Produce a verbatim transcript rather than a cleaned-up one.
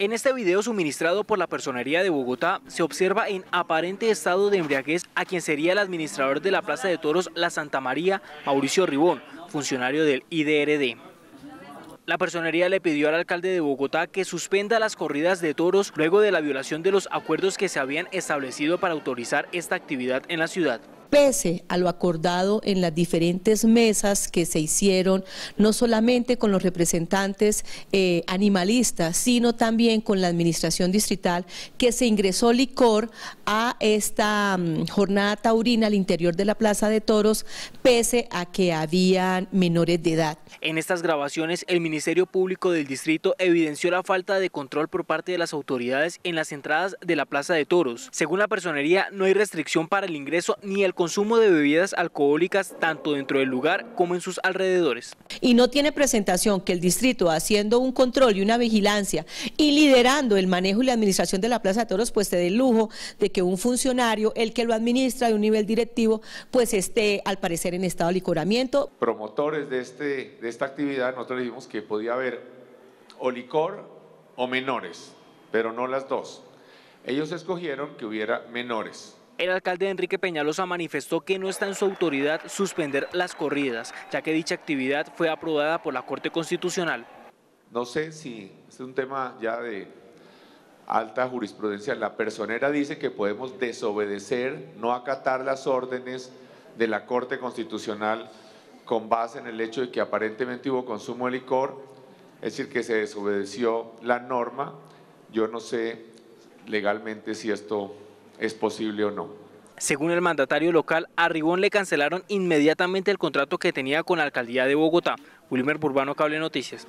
En este video suministrado por la Personería de Bogotá se observa en aparente estado de embriaguez a quien sería el administrador de la Plaza de Toros La Santa María, Mauricio Ribón, funcionario del I D R D. La Personería le pidió al alcalde de Bogotá que suspenda las corridas de toros luego de la violación de los acuerdos que se habían establecido para autorizar esta actividad en la ciudad. Pese a lo acordado en las diferentes mesas que se hicieron, no solamente con los representantes eh, animalistas, sino también con la administración distrital, que se ingresó licor a esta um, jornada taurina al interior de la Plaza de Toros, pese a que habían menores de edad. En estas grabaciones, el Ministerio Público del Distrito evidenció la falta de control por parte de las autoridades en las entradas de la Plaza de Toros. Según la Personería, no hay restricción para el ingreso ni el consumo de bebidas alcohólicas tanto dentro del lugar como en sus alrededores. Y no tiene presentación que el distrito, haciendo un control y una vigilancia y liderando el manejo y la administración de la Plaza de Toros, pues se dé el lujo de que un funcionario, el que lo administra de un nivel directivo, pues esté al parecer en estado de licoramiento. Promotores de, este, de esta actividad, nosotros dijimos que podía haber o licor o menores, pero no las dos. Ellos escogieron que hubiera menores. El alcalde Enrique Peñalosa manifestó que no está en su autoridad suspender las corridas, ya que dicha actividad fue aprobada por la Corte Constitucional. No sé si es un tema ya de alta jurisprudencia. La Personería dice que podemos desobedecer, no acatar las órdenes de la Corte Constitucional con base en el hecho de que aparentemente hubo consumo de licor, es decir, que se desobedeció la norma. Yo no sé legalmente si esto es posible o no. Según el mandatario local, a Ribón le cancelaron inmediatamente el contrato que tenía con la Alcaldía de Bogotá. Wilmer Burbano, Cable Noticias.